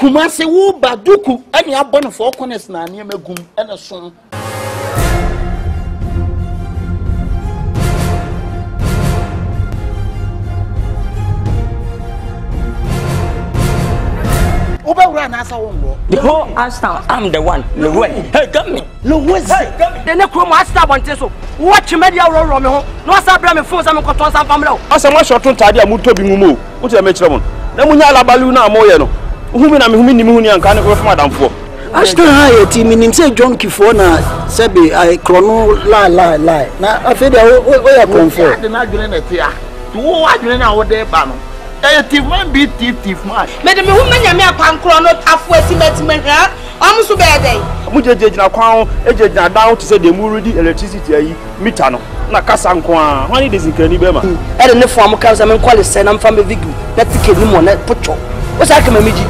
Kumase wo baduku ene abone for corners na ane magum ene son the whole Asta, I'm the one. Hey, come me. The next room, Asta wants to watch media roll. No, I bring me phone. I'm going to some family. I say, my short term tidy. I'm going to be mumu. What you make trouble? Then we are labalu na amoye no. Who me and can go from Adam for. Asta, I team in him say John Kifona. Sebi, I chrono lie. Now I feel that we are comfort. I did not join the team. Who are joining our day band? Tiffman beat Tiff Marsh. Madam, who may have come not halfway to Batman? I'm so bad. Mujaj Nakon, Ejaj down to say the Muridi electricity, Mitano, Nakasanqua. One is in Kenibema. I don't know for Mukazam and Qualis, and I'm from the Vigu. That's the Kidnum on that Pocho. What's I come a midget?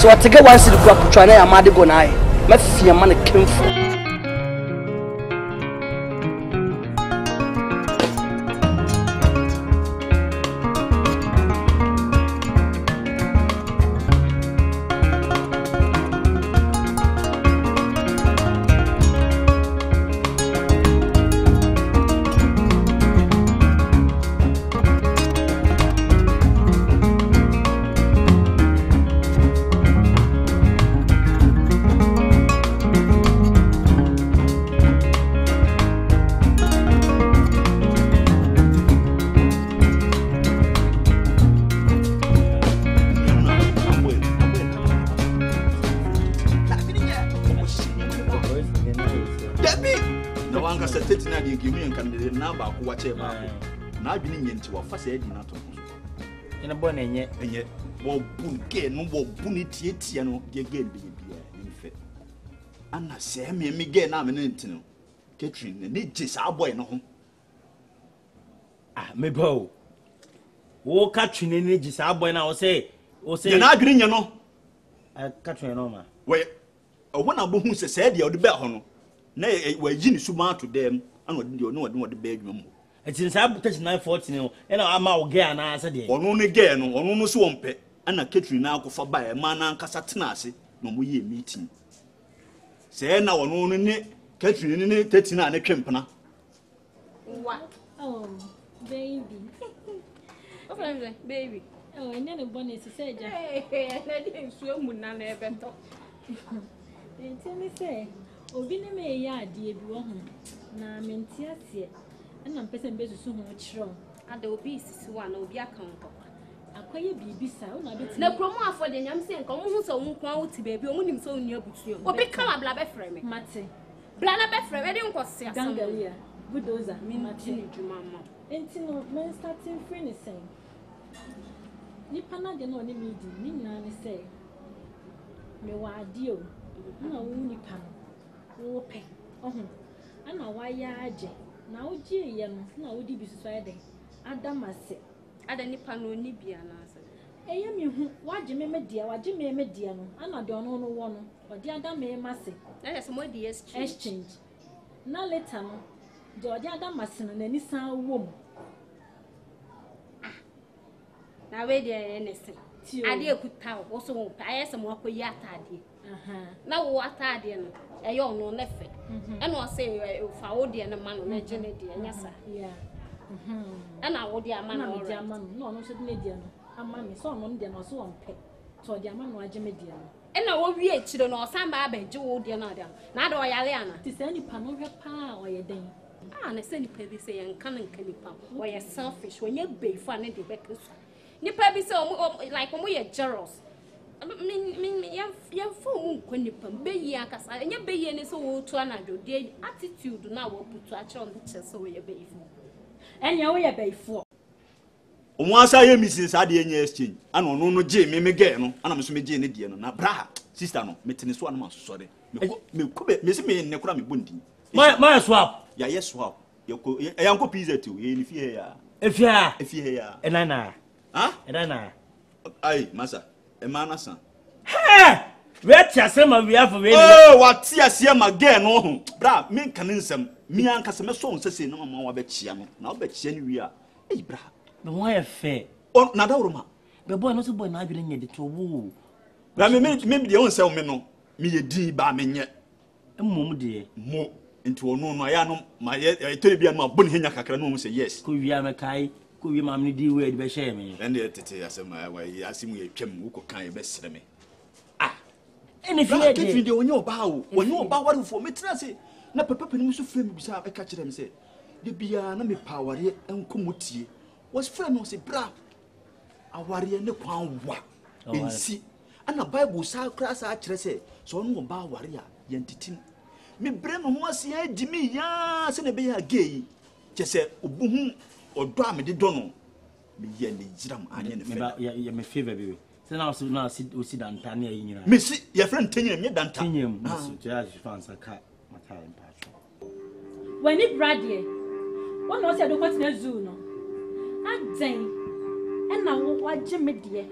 So I take a one city crop to China and Madagonai. Let's see a man came from. And yet, what it's in sabotage 9:14, and I'm out again. I said, on only again, on almost one pet, and a catering now go for by a man and Casatinasi. No, we meeting. Say now, on only catering in it, 39 a campana. What? Oh, baby. Baby. Oh, and then a bonnet said, hey, I didn't swim with none ever. Tell me, say, oh, be a yard, dear woman. Now, Mentia. And I'm person based so much wrong. And the obese one will be a conqueror. I quite be sound. No promo for the young saying, come on, so won't go to baby, only so near between. Or become a blabber frame, Matty. Blabber frame, I don't cost Dangalia. Good those are me, Martin, to Mamma. And no men starting friendly saying. Nipana didn't only mean, Nanny say. No idea. No, only pan. Oh, pay. Oh, I know why you are. Now, dear young, now would you be society? Adam, I say, I don't need Panonibia. I am you, what Jimmy Media, what Jimmy Media, and I don't know one, or the other may must say. That is more the exchange. Now let him, the other must and any sound womb. Now, where they are innocent. I dear good town, also, I asked them what we are. Now, what are they? I don't know nothing. And was saying, if I would be a man of legend, yes, yeah. And I would be a man of German, no, no, said Median. A man is on them or so on pet. So the man was a median. And I will be a children or some baby, Joe, dear madam. Not or Yaliana. Tis any panora pa or a day. Ah, and I send you pay say and cannon can be pump, or you're selfish when you be funny to Beckers. You probably so like when we are Gerald's. Your phone when you pump be yakas and your bay and it's all to another day attitude now put to action on the chest away a bay for. And your way a bay for. Once I am Mrs. Adian exchange, I don't know Jimmy again, and I'm so Jane Diana, na bra, sister, no, meeting one month, sorry. Miss me in Necrami Bundy. My swap, yes, swap. Your uncle Pisa too, if you hear. If you hear, and Anna, huh? And Anna. Aye, Massa. Emanasa. Hey! What's your same of your family? Oh, what's your same again? Oh, bra, me canism, me and Casamason says no more betchiano. Now betchian we are. Hey, bra. No, why a fair? Oh, Nadaruma. The boy not a boy, I didn't get it to woo. Maybe the only men, me a D by me, a mum dear, more into a no, my anum, my yet, I tell you, I'm a bonhina say yes. Could you have a kai? Could you, mammy, deal with the shame? And the teacher, I said, my way, I see me a chem who could best me. Ah, and if you take video on your bow, when you bow out for me, I say, na papa and Mr. Flame beside I catch them say, the Biana me power here and Kumuti was friend was a bra. I worry and the crown in sea. And a Bible saw class actress, so no bow warrior, Yantitin. Me brain was here, Jimmy, yes, and a beer gay. Just a boom or drum, the donor. Be the jam, and my favor, baby. Then I also now sit with Tanya. Missy, your friend Tanya, me than Tanya, Mr. Judge Fans, a cat, my talent. When it Bradley, one was at the Cotton Zuno. And then, and now what Jimmy dear.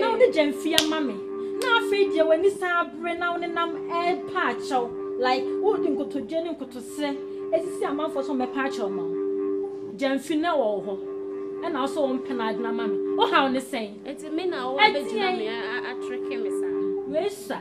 Now the gem fear, mammy. Now feed you when it's our brain out and I'm a patch like wouldn't go to Jenny could say, it's a month for some patch or more. Jem Fina or and also on Penadna, mammy. Oh, how the same. It's a minute, I trick him, sir. Where's sir?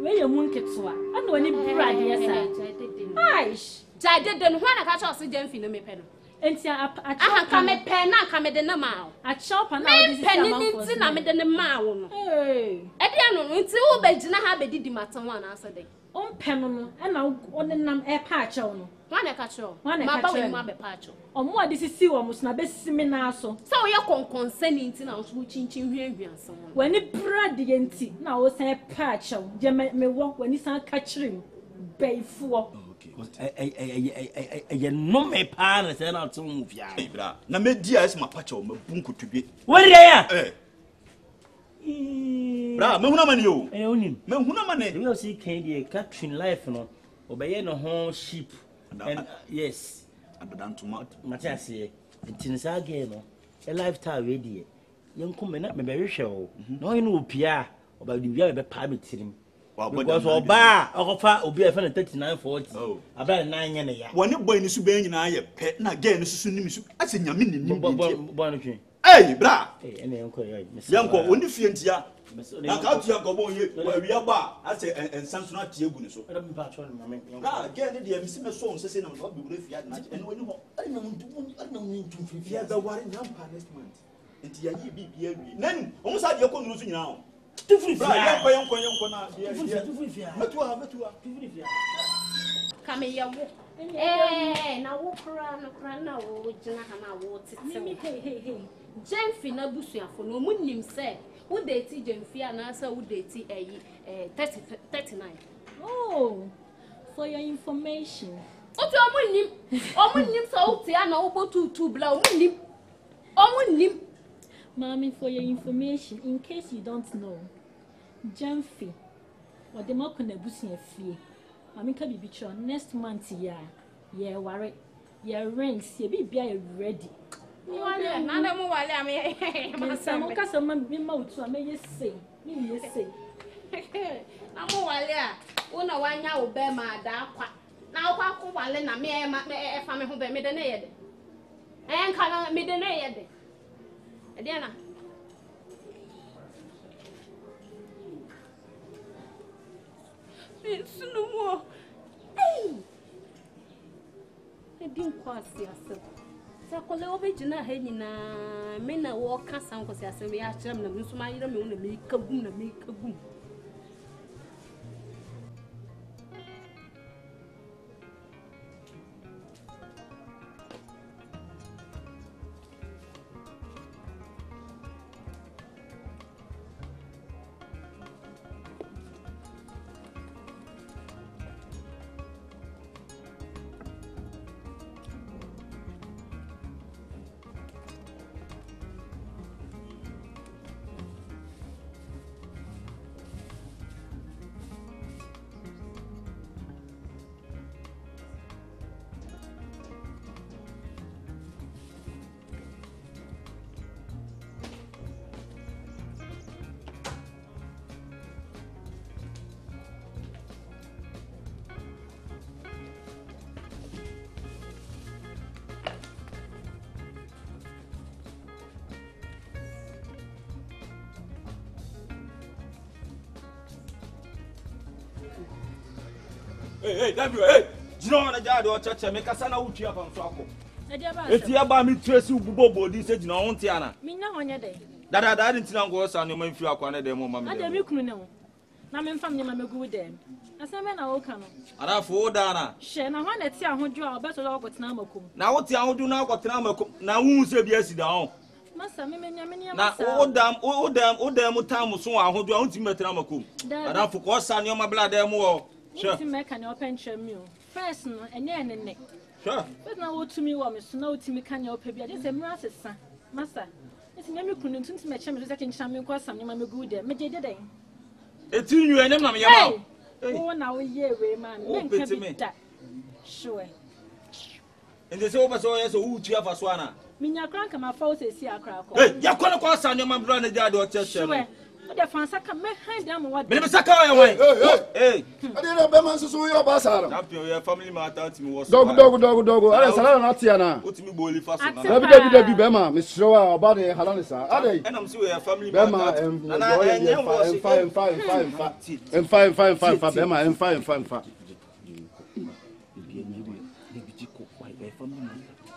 Where your moon kids were. And when it Bradley, sir. I didn't want to catch us with them in pen. And I come a pen, I come at a mile. I shop and I didn't I made a mile. Hey, I don't know, it's all better than I have a didimat on one answer day. On Penum, and I'll on a patch on one a catch all, one a patch on what this is you almost not best seminar. So you're consenting to now switching to him. When it brought the empty, now say a patch on Jim may walk when it's not catching. Bay for. I no me parents and I'll move ya. Now, my dear, as my patch of my bunko to be. What are you? Bra, Munaman, you only Munaman, you will see candy, catching life, no, obey no home sheep. Yes, I've done too much. Matasi, it's in Sagano, a lifetime radio. Young woman, not my very show. No, you know, Pia, about the other pirate him. Because Oba, Ofa, will be a friend 3940. Oh, about 9 years. When you boy is being a pet, and again, soon I say, Yamin, hey, bra, any uncle, Yanko, only Fientia, we are bar, I say, and Samson, not Yagunis. So I'm patron, my man. Get the Missima song, says, and I'm not be with Yad, and when you don't mean to fear the warring young punishment. And Yayi be none, almost like you're going losing now. Too free, I am going on. Come here, eh? Now walk around the crana, would Janahana water. Hey, Jenfina Busia for no moon himself. Would they see Jenfiana? So would they see a 39? Oh, for your information. What are you? Oh, when you saw Tiana over to blow, oh, Mommy, for your information, in case you don't know, Jamfi, or the more connebusian fee, Mammy can be bitch on next month, yeah, worry, your rings, you be ready. You are another more, I mean, some customer be mouth, so I may say, you say, I'm more, Una one now bear my dark. Now, how come I lend a mere family who be midnight? And cannot midnight. Adiana. It's no more. Hey! I didn't quite see yourself. So, call over Jenna Hedina. Men are walk as uncle says, we are German, and Miss Mayer, and make a boom, and make a boom. Hey, David, hey! Jina jaadu ocheche mekasana uchi hapa mso wako. Eti haba mitresi ububobo di se jina onti ana. Mina wanya de. Dada ntina ngo yosa ni mfi wako ana de mo mama. Ade mi kunu ne wo. Na memfam nyama meguwu de. Aseme na wo kanu. Arafu oda ana. She na hwa na ti ahodu a obeto lo kotena makom. Na wo ti ahodu na kotena makom na wu se bi asida ho. Masa me nya me nya masa. Na odam tamu so ahodu a unti metena makom. Arafu ko osa ni ma blada emu wo. Sure. First, and then the neck. Sure. But now, to me, woman, snow to me, can your baby? I didn't say, Master, it's never couldn't think my chamber that in Shamu Quasam, you may good there. Make it a day. It's you and I'm young. Oh, now, yeah, man, pity me. Sure. And this over so as a Uchi of Aswana. Mina crank and my fault is here, crack. You're going to call San Yaman Brand and Dad or Cheshire. The Fansaka may hand down what Saka away. Hey, I didn't have so your basal. After your family matter, it was dog. I said, I'm not Tiana. What's me, Bolly Fast? Every Bema, Miss Shoa, about a Halanisa. And I'm sure your family Bema and 5 and 5 and 5 Bema and 5 and 5.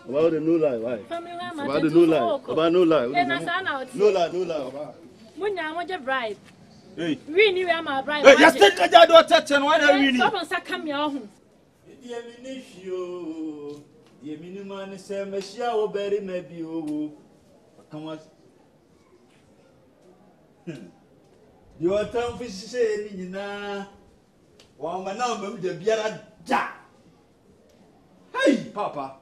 About the new life, about the new life, about new life, no life. Bride. We knew I'm a bride. Yes, take a daughter and why are you not come your home? You minimum is a messiah or berry, maybe you come up. You are town fishing now. One man, the Biara da. Hey, Papa,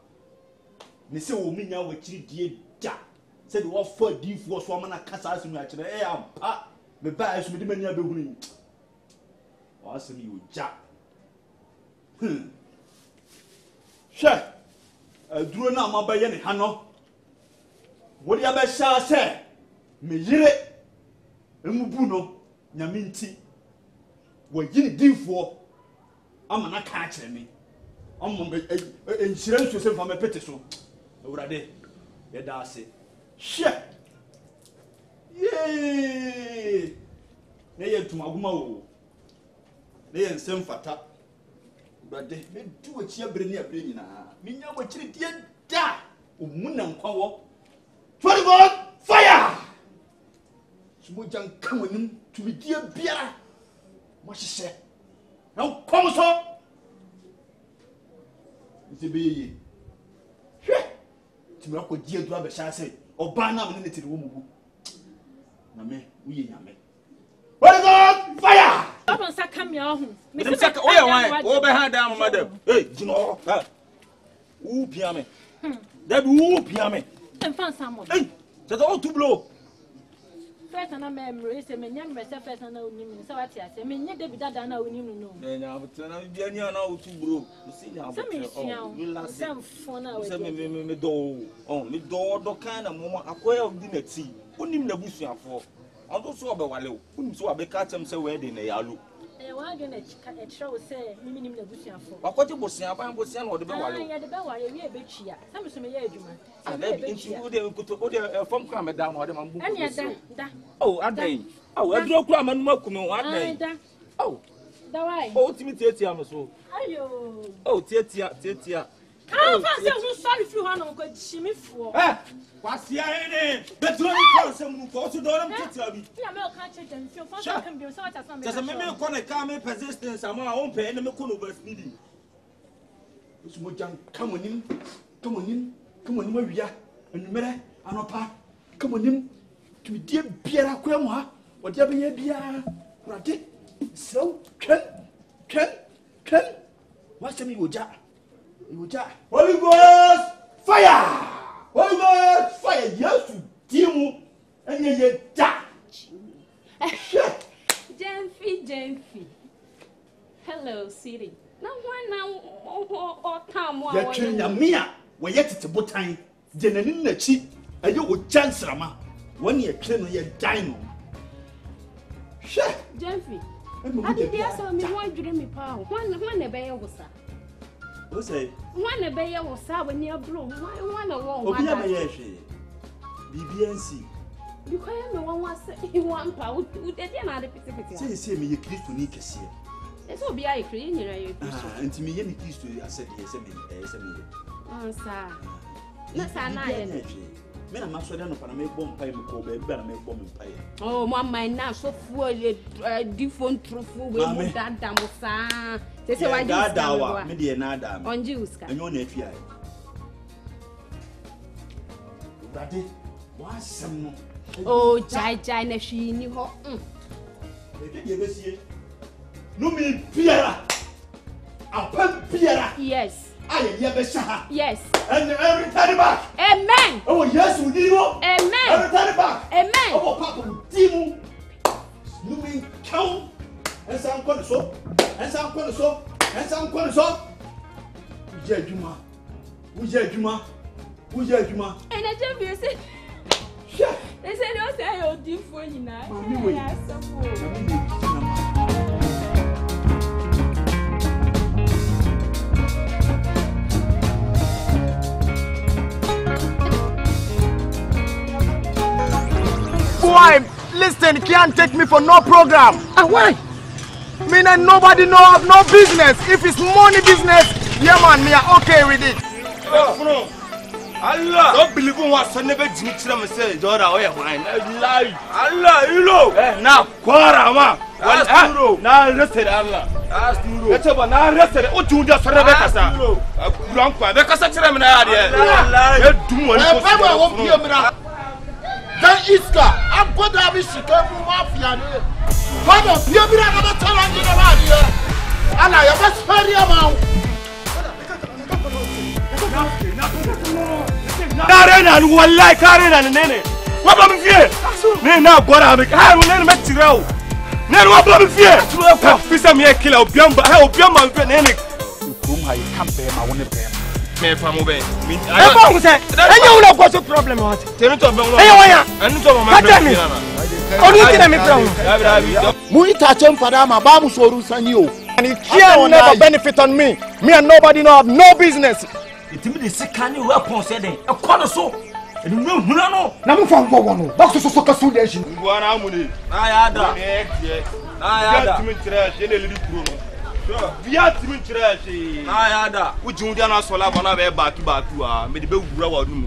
Miss Omina, which you did. Said what for deep was woman a casas in the air, pa, the bass with the many other green. Awesome, you jack. Sure, I drew now my bayon in Hano. What your best shall say? Me yet, Mubuno, Naminti. What you did for, I'm not catching me. I'm insurance yourself from a petition. Over a day, your darcy. Shit! Yay! Nay, to my woman, they and some fatta. But they do a cheer bring your brain. Mean your opportunity, da! Moon and power. 21 fire! Smooth and coming to be dear Biara. What she said. Now come, so it's a bee. To me, I could dear grab a chassis. Obana minute woman. Name, we are. What about fire? Upon Sakamia, Mr. Saka, all behind down, madam. Hey, you know, who piame? That who piame? And found someone. Hey, that's all to blow. First, and I memory, and my young myself, and I knew so I said, I mean, you did that, and I knew no. Then I would turn out to blow. You see, now some phone out of me door. Only door, the kind of moment I quail dinner tea. Only the bush you are for. I don't saw about Wallow, whom so I becatch himself where they are. And why don't I show say, meaning the bush you are for? What you was saying, I was saying, or the bell, I had the bell, I hear a bitch here. Some of you oh, I think. Oh, I broke ram and welcome one. Oh, the way. Oh, Timothy, I'm so. Oh, Tia. I'm sorry if you are not going to see me for. What's your name? That's why you call some folks who don't tell me. I'm not conscious and feel for some can be sort of something. There's a member of a common persistence among our own pain and the Kunover's meeting. It's more young. Come on in, where we are. And you met Anopa. Come on in to be dear Biara Quema, whatever you be. Radik, so can. What's the name of Jack? Holy Ghost fire! Holy Ghost fire! Yes, Timu, and you die. Jenfi. Hello, Siri. Now, one time, you're telling me we're yet at about time. Then in the cheap, and you would chance Rama when you're telling your dino. Jenfi, I did yes, I mean, why dream me power? One a bear was. Who say? One a bear was sour near blue. One a wall. BBNC. You can't know one was in one power. See, me, you click to Nick here. It's all be I create, you know. And to me, any keys to I said, yes, I sir. That's an men are master than upon a make bomb pie, better make bomb pie. Oh, my now so full, different truthful with that damn sir. They say, why that hour, maybe another on Jews, and your nephew. Daddy, why some? Oh, Jai, Neshi, you ho. No, me, Pierre. Upon Pierre, yes. I am yes. And I return back. Amen. Oh, yes, we do. Amen. I return back. Amen. Oh, Papa, Timu. You mean count and some cornerstone and some cornerstone and some cornerstone. Juma. Juma. Juma. And I just said, they said, no, say, oh, dear, for you now. Why? Listen, can't take me for no program. And why? Meaning nobody know of no business. If it's money business, yeah man, me are okay with it. Oh. Allah, don't believe in what never Jimitra said. Allah, you know. Now, Quara, man. Now, listen, Allah. Ask you. Let's have another. What you just said, Rebecca. Grandpa, because I tell him, I do. Then Iska, I'm going to have a Chicago mafia. Come on, you're going to tell me you're going to and I have a story about. Karena, you will like Karena and Nene. What about here? Now, what I'm going to make you know. Now, what about here? I'm going to kill Obiamba. I'll be my friend. I can't pay my own pay. Me famu be. Eh famu se. Enye una kwa so problem what? Tenuto be una. Enye waya. Anuto mama. Kata mi. Onu tire mi problem. Mu ita chemfada ma babu soru sani o. And it can never benefit on me. Me and nobody know I have no business. Itimi de sika ni we pon se den. E kwa no so. E nu huna no. Na mu famu go wono. Box so so kasu de ji. Ngwa na amuni. Ayada. Ayada. Itimi tire je le lidu kuro no. Via Timothy, I had a good Juliana Solabana back to Batua, made the big brother.